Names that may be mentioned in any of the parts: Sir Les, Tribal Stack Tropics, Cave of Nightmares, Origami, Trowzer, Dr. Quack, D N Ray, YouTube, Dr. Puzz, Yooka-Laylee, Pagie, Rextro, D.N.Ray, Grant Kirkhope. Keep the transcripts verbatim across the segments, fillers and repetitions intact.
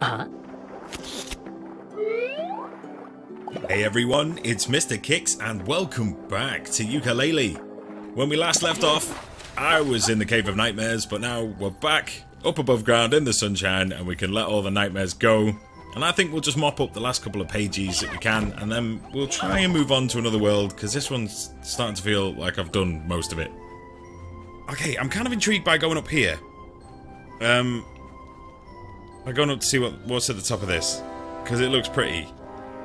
Uh-huh. Hey everyone, it's Mister Kicks and welcome back to Yooka-Laylee. When we last left off, I was in the Cave of Nightmares, but now we're back up above ground in the sunshine and we can let all the nightmares go. And I think we'll just mop up the last couple of pages that we can, and then we'll try and move on to another world, because this one's starting to feel like I've done most of it. Okay, I'm kind of intrigued by going up here. Um, I'm going up to see what, what's at the top of this, because it looks pretty.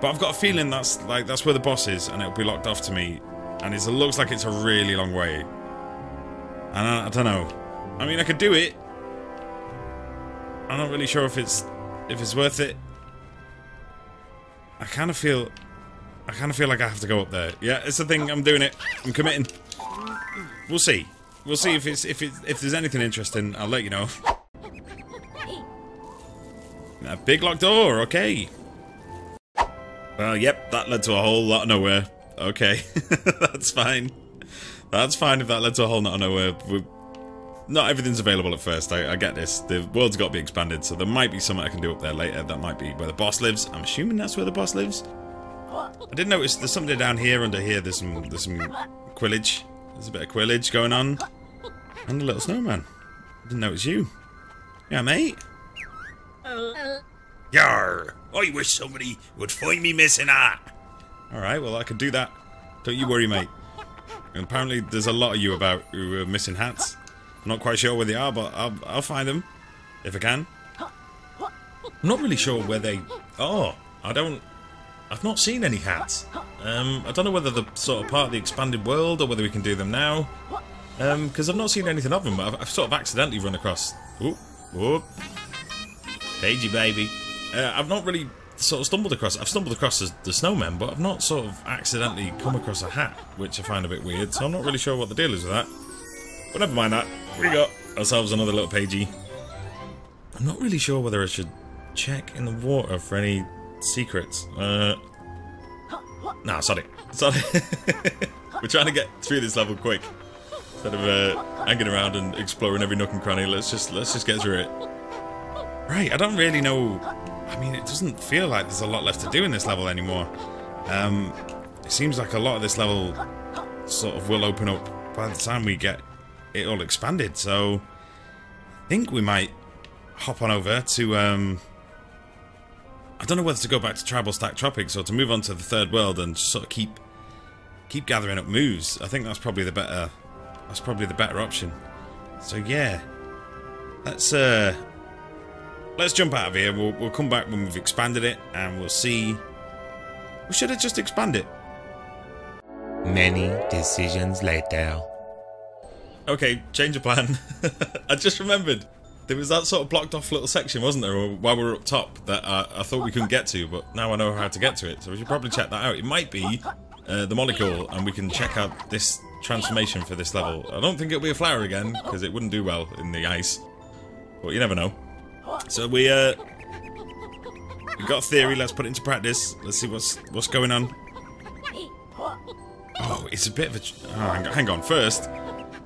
But I've got a feeling that's like that's where the boss is, and it'll be locked off to me. And it's, it looks like it's a really long way. And I, I don't know. I mean, I could do it. I'm not really sure if it's if it's worth it. I kind of feel, I kind of feel like I have to go up there. Yeah, it's the thing. I'm doing it. I'm committing. We'll see. We'll see if it's if it if there's anything interesting. I'll let you know. A big locked door. Okay. Well, yep. That led to a whole lot of nowhere. Okay, that's fine. That's fine if that led to a whole lot of nowhere. We're, not everything's available at first. I, I get this. The world's got to be expanded, so there might be something I can do up there later. That might be where the boss lives. I'm assuming that's where the boss lives. I did notice there's something down here. Under here, there's some there's some quillage. There's a bit of quillage going on. And a little snowman. Didn't notice you. Yeah, mate. Yar! I wish somebody would find me missing that. Alright, well I can do that. Don't you worry, mate. And apparently there's a lot of you about who are missing hats. I'm not quite sure where they are, but I'll, I'll find them. If I can. I'm not really sure where they... Oh, I don't... I've not seen any hats. Um, I don't know whether they're sort of part of the expanded world or whether we can do them now. Um, because I've not seen anything of them, but I've, I've sort of accidentally run across... Ooh, ooh. Pagie baby. Uh, I've not really sort of stumbled across... I've stumbled across the, the snowman, but I've not sort of accidentally come across a hat, which I find a bit weird, so I'm not really sure what the deal is with that. But never mind that. We got ourselves another little Pagie. I'm not really sure whether I should check in the water for any... secrets. Uh, nah, sorry. Sorry. We're trying to get through this level quick. Instead of uh, hanging around and exploring every nook and cranny, let's just let's just get through it. Right, I don't really know. I mean, it doesn't feel like there's a lot left to do in this level anymore. Um, it seems like a lot of this level sort of will open up by the time we get it all expanded. So I think we might hop on over to. Um, I don't know whether to go back to Tribal Stack Tropics or to move on to the third world and just sort of keep keep gathering up moves. I think that's probably the better that's probably the better option. So yeah, let's uh, let's jump out of here. We'll we'll come back when we've expanded it and we'll see. We should have just expanded it. Many decisions later. Okay, change of plan. I just remembered. There was that sort of blocked off little section, wasn't there, while we were up top that I, I thought we couldn't get to, but now I know how to get to it, so we should probably check that out. It might be uh, the molecule, and we can check out this transformation for this level. I don't think it'll be a flower again, because it wouldn't do well in the ice, but you never know. So we, uh, we got a theory, let's put it into practice, let's see what's what's going on. Oh, it's a bit of a... Oh, hang on, hang on. First,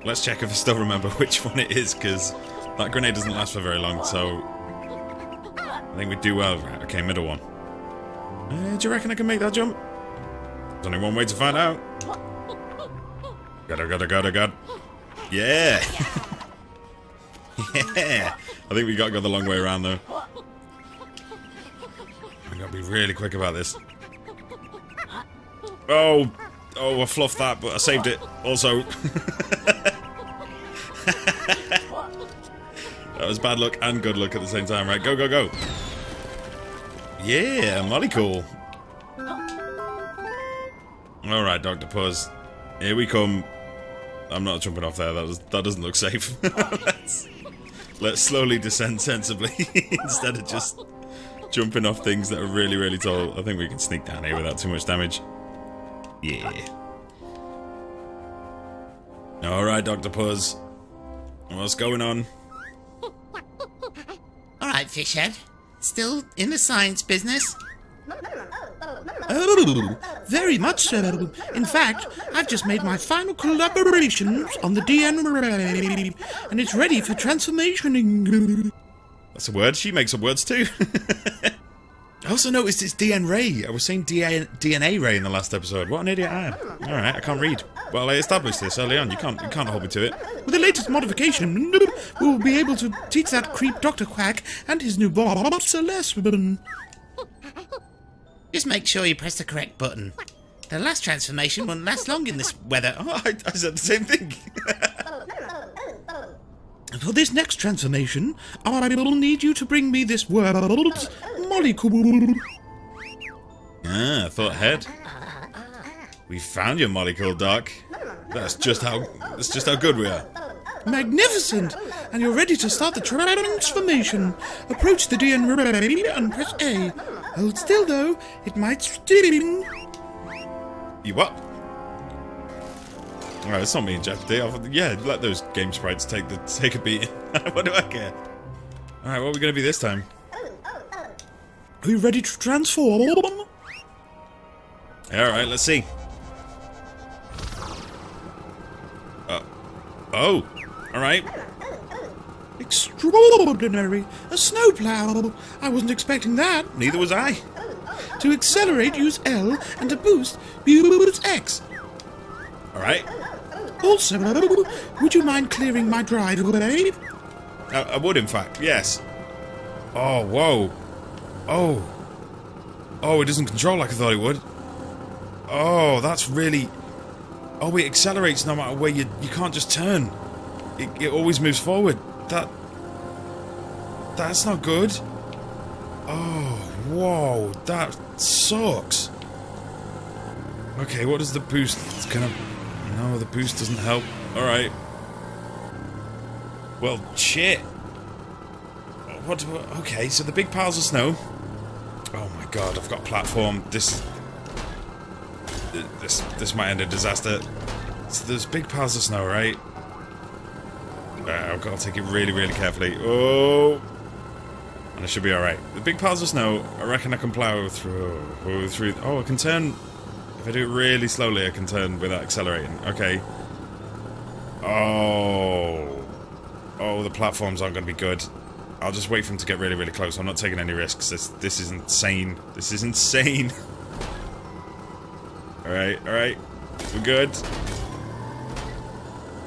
let's check if I still remember which one it is, because... That grenade doesn't last for very long, so I think we do well. Right, okay, middle one. Uh, do you reckon I can make that jump? There's only one way to find out. God, oh god, oh god, oh god. Yeah! Yeah! I think we got to go the long way around, though. I've got to be really quick about this. Oh! Oh, I fluffed that, but I saved it. Also... That was bad luck and good luck at the same time, right? Go, go, go! Yeah, molecule! Alright, Doctor Puzz. Here we come. I'm not jumping off there, that was, that doesn't look safe. let's, let's slowly descend sensibly instead of just jumping off things that are really, really tall. I think we can sneak down here without too much damage. Yeah. Alright, Doctor Puzz. What's going on? Alright, Fishhead. Still in the science business? Oh, very much so. In fact, I've just made my final collaborations on the D N Ray, and it's ready for transformation. That's a word. She makes up words too. I also noticed it's D N Ray. I was saying D N A Ray in the last episode. What an idiot I am. Alright, I can't read. Well, I established this early on. You can't, you can't hold me to it. With the latest modification, we will be able to teach that creep Doctor Quack and his new boss, Sir Les. Just make sure you press the correct button. The last transformation won't last long in this weather. Oh, I, I said the same thing. For this next transformation, I will need you to bring me this word, molecule. Ah, I thought head. We found your molecule, Doc. That's just how that's just how good we are. Magnificent! And you're ready to start the transformation. Approach the D N Ray and press A. Hold still, though. It might sting. You what? Alright, it's not me and Jeopardy. Yeah, let those game sprites take the take a beat. What do I care? Alright, what are we gonna be this time? Are you ready to transform? Alright, let's see. Uh, oh! Alright. Extraordinary! A snowplow! I wasn't expecting that! Neither was I! To accelerate, use L, and to boost, use X! Alright. Also, would you mind clearing my drive? I, I would, in fact, yes. Oh, whoa. Oh. Oh, it doesn't control like I thought it would. Oh, that's really... Oh, it accelerates no matter where you... You can't just turn. It, it always moves forward. That... That's not good. Oh, whoa. That sucks. Okay, what does the boost... It's gonna... No, the boost doesn't help. Alright. Well, shit. What? Okay, so the big piles of snow. Oh my god, I've got a platform. This... This this might end a disaster. So there's big piles of snow, right? Uh, I've got to take it really, really carefully. Oh! And I should be alright. The big piles of snow, I reckon I can plow through... Oh, through, oh I can turn... If I do it really slowly, I can turn without accelerating. Okay. Oh. Oh, the platforms aren't going to be good. I'll just wait for them to get really, really close. I'm not taking any risks. This, this is insane. This is insane. Alright, alright. We're good.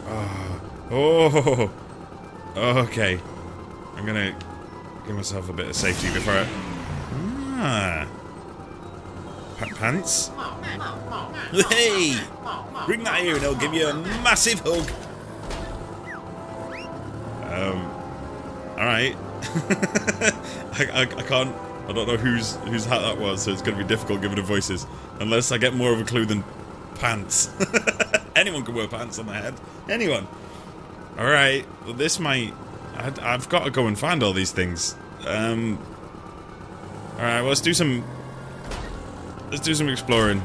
Oh. Oh. Okay. I'm going to give myself a bit of safety before I... Ah. Pants? Hey! Bring that here and I'll give you a massive hug! Um... Alright. I, I, I can't... I don't know whose whose hat that was, so it's going to be difficult given the voices. Unless I get more of a clue than... pants. Anyone can wear pants on their head. Anyone! Alright, well this might... I, I've got to go and find all these things. Um... Alright, well let's do some... Let's do some exploring.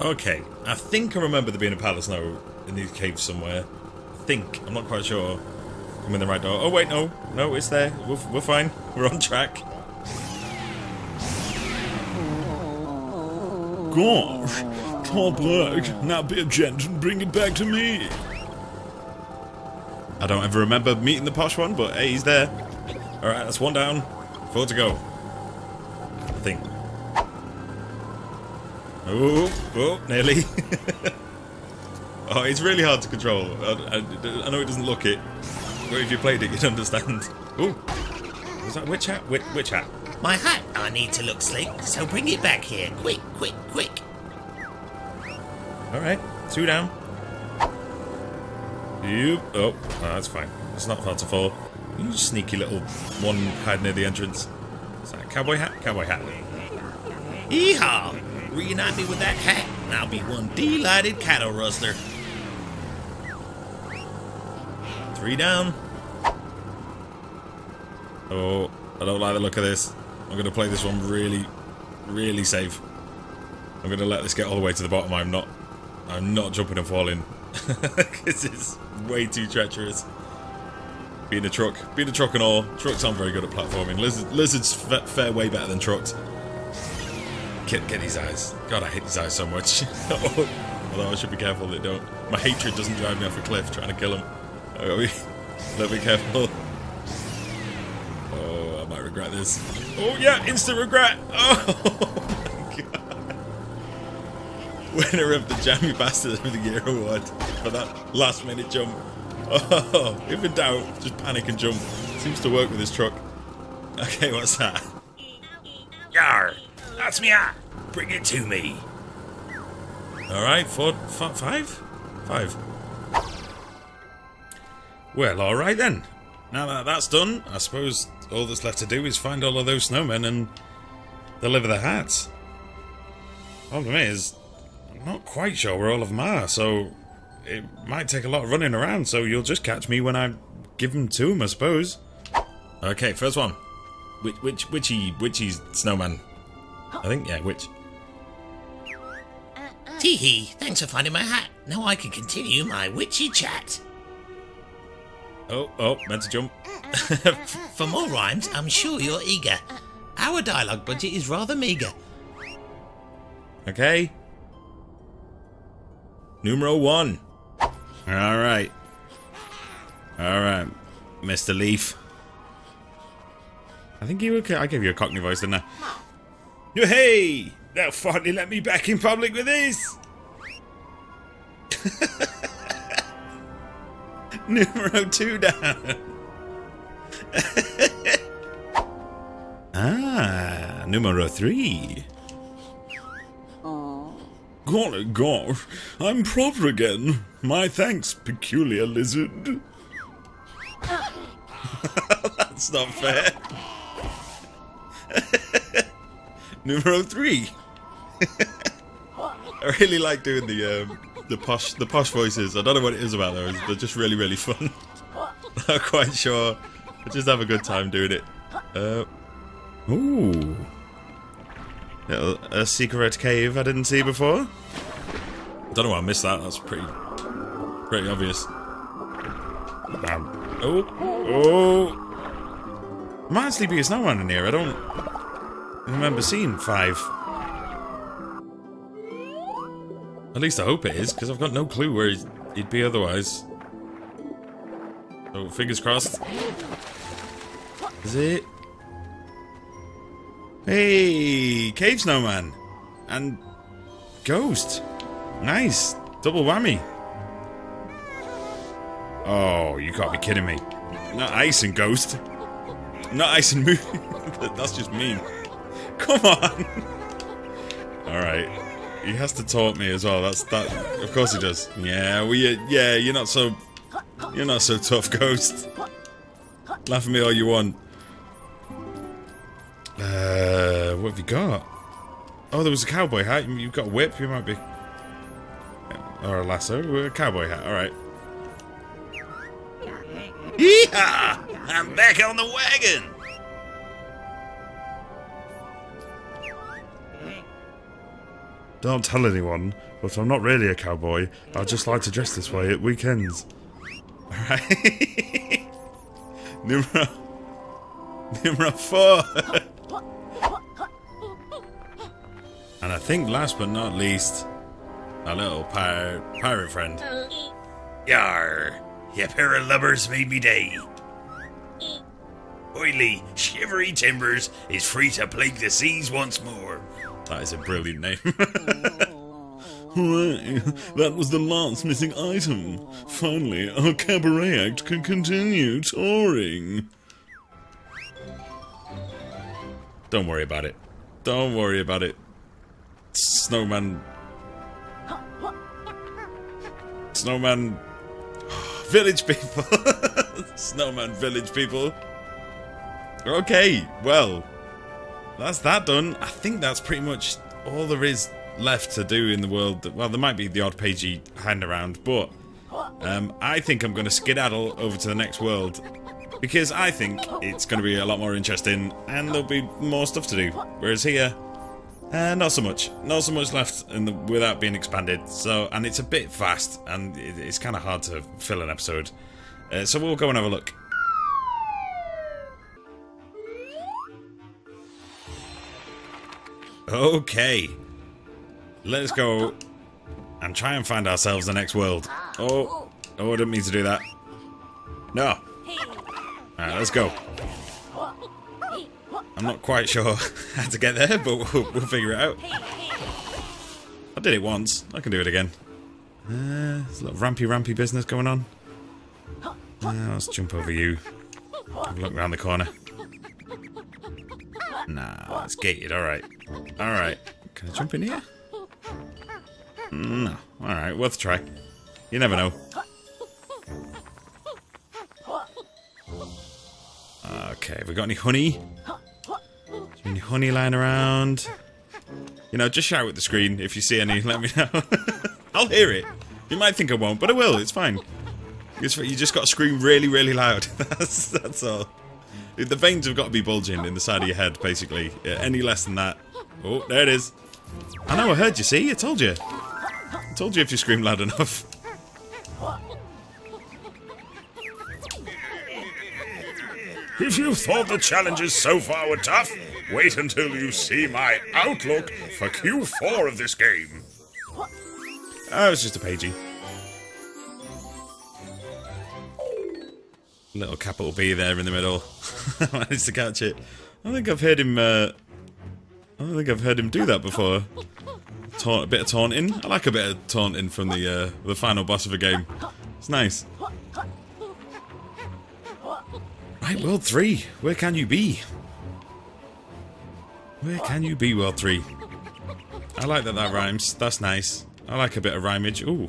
Okay, I think I remember there being a pile of snow in these caves somewhere. I think. I'm not quite sure. I'm in the right door. Oh, wait, no. No, it's there. We're, we're fine. We're on track. Gosh. Top luck. Now be a gent and bring it back to me. I don't ever remember meeting the posh one, but hey, he's there. Alright, that's one down. Four to go. I think. Oh, oh, nearly. Oh, it's really hard to control. I, I, I know it doesn't look it, but if you played it, you'd understand. Oh, was that witch hat? Witch, witch hat. My hat. I need to look slick, so bring it back here. Quick, quick, quick. All right, two down. You. Oh, no, that's fine. It's not hard to fall. You sneaky little one hide near the entrance. Is that a cowboy hat? Cowboy hat. Yeehaw! Reunite me with that hat, and I'll be one delighted cattle rustler. Three down. Oh, I don't like the look of this. I'm going to play this one really, really safe. I'm going to let this get all the way to the bottom. I'm not, I'm not jumping and falling. Because it's way too treacherous. Being a truck, being a truck and all. Trucks aren't very good at platforming. Lizard, lizards fare way better than trucks. Get, get these eyes. God, I hate these eyes so much. Although I should be careful they don't. My hatred doesn't drive me off a cliff trying to kill them. I've got to be, I've got to be careful. regret this. Oh yeah, instant regret. Oh my god. Winner of the Jammy Bastard of the Year award for that last minute jump. Oh, if in doubt, just panic and jump. Seems to work with this truck. Okay, what's that? Yar, that's me out. Bring it to me. Alright, four, four, five? Five. Well, alright then. Now that that's done, I suppose all that's left to do is find all of those snowmen and deliver their hats. Problem is, I'm not quite sure where all of them are, so it might take a lot of running around, so you'll just catch me when I give them to them, I suppose. Okay, first one. Which, which, witchy, witchy snowman. I think, yeah, witch. Tee hee, thanks for finding my hat. Now I can continue my witchy chat. Oh, oh, meant to jump. For more rhymes, I'm sure you're eager. Our dialogue budget is rather meagre. Okay. Numero one. Alright. Alright, Mister Leaf. I think you were... I gave you a cockney voice, didn't I? Hey! Now finally let me back in public with this! Numero two down! Ah, numero three! Aww. Golly gosh, I'm proper again! My thanks, peculiar lizard! That's not fair! Numero three. I really like doing the um, the posh the posh voices. I don't know what it is about those. They're just really really fun. Not quite sure. I just have a good time doing it. Uh, ooh, little, a secret cave I didn't see before. Don't know why I missed that. That's pretty pretty obvious. Um, oh oh, might actually be a snowman in here. I don't. I remember seeing five. At least I hope it is, because I've got no clue where he'd be otherwise. So, fingers crossed. Is it? Hey! Cave Snowman! And... Ghost! Nice! Double whammy! Oh, you gotta be kidding me. Not Ice and Ghost. Not Ice and Moon. That's just mean. Come on! Alright. He has to taunt me as well, that's that of course he does. Yeah, well you, yeah, you're not so you're not so tough, Ghost. Laugh at me all you want. Uh what have you got? Oh, there was a cowboy hat, you've got a whip, you might be or a lasso, a cowboy hat, alright. Yeehaw! I'm back on the wagon! Don't tell anyone, but I'm not really a cowboy. I just like to dress this way at weekends. Alright. Numero... Numero four. And I think last but not least, our little pirate, pirate friend. Yar! Your pair of lubbers made me day. Oily, shivery timbers is free to plague the seas once more. That is a brilliant name. Hooray! That was the last missing item. Finally, our cabaret act can continue touring. Don't worry about it. Don't worry about it. Snowman. Snowman. Village people. Snowman village people. Okay, well. That's that done. I think that's pretty much all there is left to do in the world. Well, there might be the odd Pagie hand around, but um, I think I'm going to skedaddle over to the next world because I think it's going to be a lot more interesting and there'll be more stuff to do. Whereas here, uh, not so much. Not so much left in the, without being expanded. So, and it's a bit fast and it, it's kind of hard to fill an episode. Uh, so we'll go and have a look. Okay, let's go and try and find ourselves the next world. Oh, oh, I didn't mean to do that. No. Alright, let's go. I'm not quite sure how to get there, but we'll, we'll figure it out. I did it once. I can do it again. Uh, there's a lot of rampy, rampy business going on. Uh, let's jump over you. Have a look around the corner. Nah, it's gated. All right. All right. Can I jump in here? No. All right. Worth a try. You never know. Okay. Have we got any honey? Any honey lying around? You know, just shout at the screen if you see any. Let me know. I'll hear it. You might think I won't, but I will. It's fine. It's, you just got to scream really, really loud. That's that's all. The veins have got to be bulging in the side of your head, basically. Yeah, any less than that. Oh, there it is. I know. I heard you. See, I told you. I told you if you scream loud enough. If you thought the challenges so far were tough, wait until you see my outlook for Q four of this game. Oh, it's just a Pagie. Little capital B there in the middle. I managed to catch it. I don't think I've heard him. Uh, I don't think I've heard him do that before. Taunt, a bit of taunting. I like a bit of taunting from the uh, the final boss of a game. It's nice. Right, World Three. Where can you be? Where can you be, World Three? I like that that rhymes. That's nice. I like a bit of rhymage. Ooh.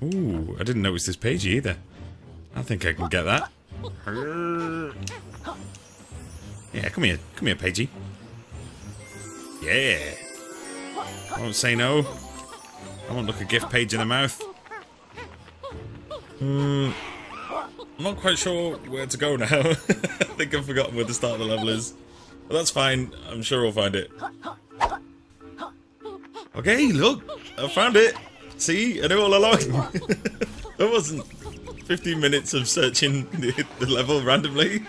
Ooh, I didn't notice this Pagie either. I think I can get that. Yeah, come here. Come here, Pagie. Yeah. I won't say no. I won't look a gift Pagie in the mouth. Hmm. I'm not quite sure where to go now. I think I've forgotten where the start of the level is. But that's fine. I'm sure I'll find it. Okay, look. I found it. See? I knew all along. It wasn't fifteen minutes of searching the, the level randomly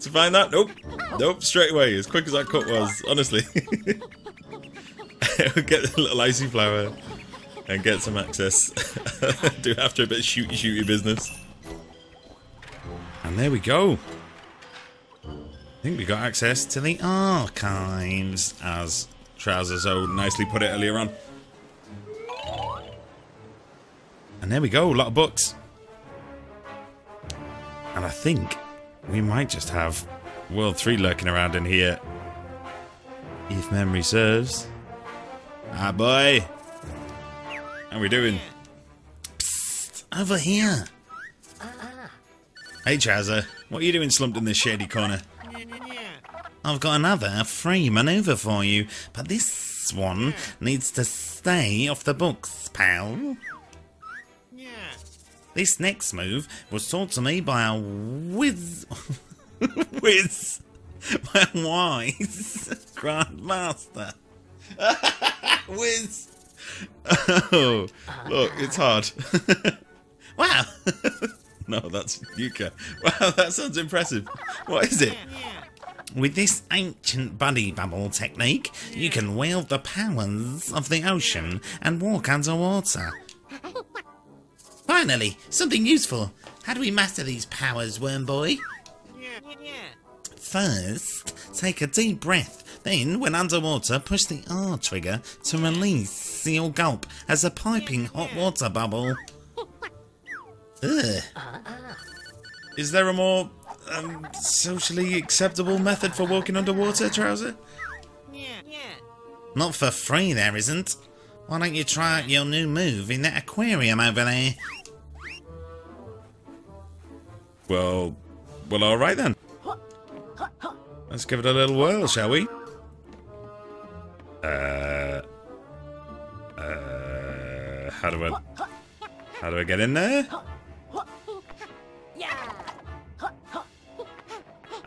to find that. Nope. Nope. Straight away. As quick as that cut was. Honestly. Get the little icy flower and get some access. Do after a bit of shooty shooty business. And there we go. I think we got access to the archives, as Trowzer so nicely put it earlier on. And there we go, a lot of books. And I think we might just have World three lurking around in here, if memory serves. Ah, boy. How we doing? Psst, over here. Hey, Trowzer. What are you doing slumped in this shady corner? I've got another free maneuver for you, but this one needs to stay off the books, pal. This next move was taught to me by a whiz... whiz... by a wise grandmaster. Whiz! Oh, look, it's hard. Wow! No, that's Yooka. Wow, that sounds impressive. What is it? With this ancient buddy bubble technique, you can wield the powers of the ocean and walk underwater. Finally, something useful. How do we master these powers, Worm Boy? First, take a deep breath. Then, when underwater, push the R trigger to release your gulp as a piping hot water bubble. Ugh. Is there a more um, socially acceptable method for walking underwater, Trowzer? Not for free, there isn't. Why don't you try out your new move in that aquarium over there? Well, well, all right then. Let's give it a little whirl, shall we? Uh, uh, how do I, how do I get in there?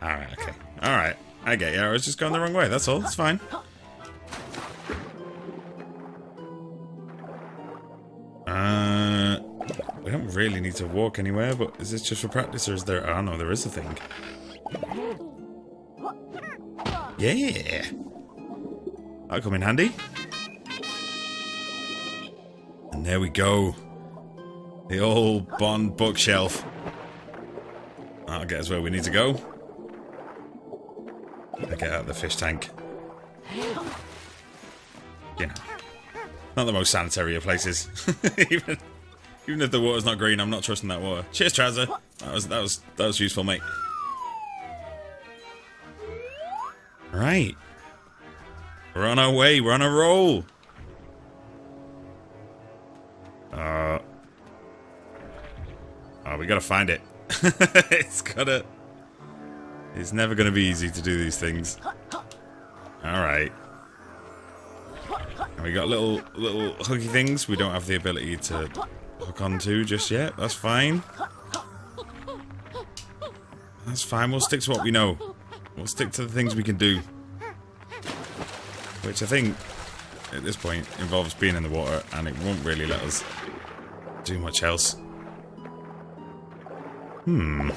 All right, okay, all right. I get you. I was just going the wrong way. That's all. It's fine. Uh, we don't really need to walk anywhere, but is this just for practice, or is there? I don't know. There is a thing. Yeah, that'll come in handy. And there we go. The old Bond bookshelf. That'll get us where we need to go. I get out of the fish tank. Yeah. Not the most sanitary of places. even, even if the water's not green, I'm not trusting that water. Cheers, Trowzer. That was that was that was useful, mate. Right. We're on our way. We're on a roll. Uh. Oh, we gotta find it. it's gotta. It's never gonna be easy to do these things. All right. And we got little little hooky things. We don't have the ability to hook onto just yet. That's fine. That's fine. We'll stick to what we know. We'll stick to the things we can do, which I think at this point involves being in the water, and it won't really let us do much else. Hmm.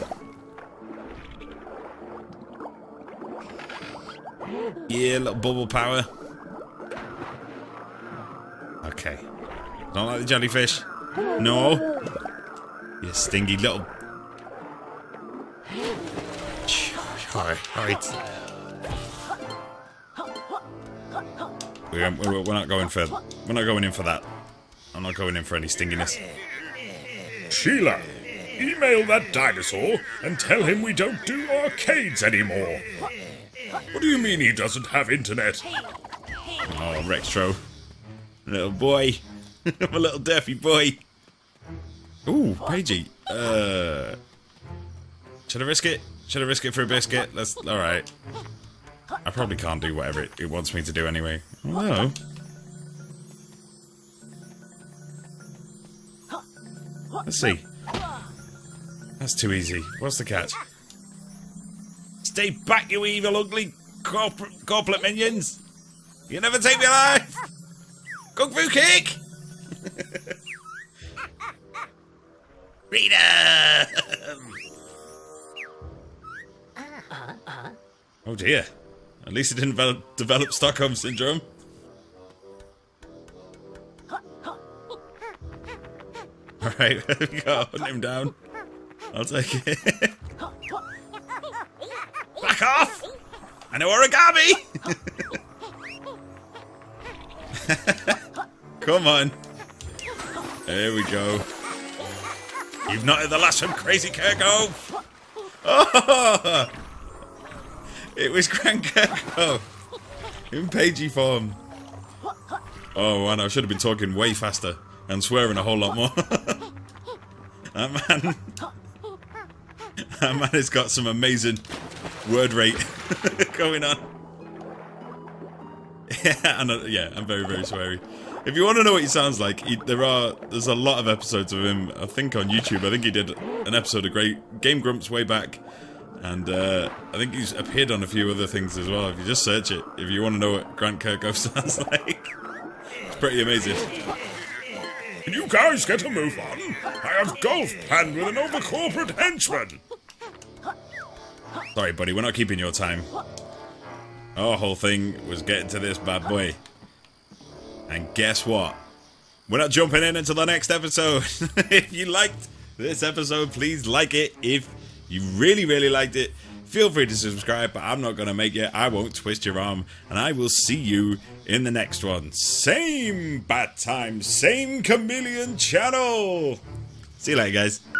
Yeah, little bubble power. Okay. Don't like the jellyfish. No. You stingy little. Alright, alright. We're, we're not going for. We're not going in for that. I'm not going in for any stinginess. Sheila, email that dinosaur and tell him we don't do arcades anymore. What do you mean he doesn't have internet? Oh, Rextro, little boy, I'm a little daffy boy. Ooh, Pagie. Uh, should I risk it? Should I risk it for a biscuit? Let's. Alright. I probably can't do whatever it, it wants me to do anyway. Hello. Let's see. That's too easy. What's the catch? Stay back, you evil, ugly corporate, corporate minions! You never take me alive! Kung Fu Kick! Freedom! Oh dear. At least it didn't develop, develop Stockholm Syndrome. Alright, there we go. Put him down. I'll take it. Back off! I know origami! Come on. There we go. You've knotted the lash from Crazy Kirkhope! Oh! It was Grant Kirkhope in Pagie form. Oh, and I should have been talking way faster and swearing a whole lot more. That man, that man has got some amazing word rate going on. Yeah, and I, yeah, I'm very, very sweary. If you want to know what he sounds like, he, there are there's a lot of episodes of him. I think on YouTube. I think he did an episode of Great Game Grumps way back. And uh, I think he's appeared on a few other things as well. If you just search it, if you want to know what Grant Kirkhope sounds like, it's pretty amazing. Can you guys get a move on? I have golf planned with an over-corporate henchman. Sorry, buddy, we're not keeping your time. Our whole thing was getting to this bad boy. And guess what? We're not jumping in until the next episode. If you liked this episode, please like it. If you really, really liked it, feel free to subscribe, but I'm not going to make it. I won't twist your arm, and I will see you in the next one. Same bat time, same chameleon channel. See you later, guys.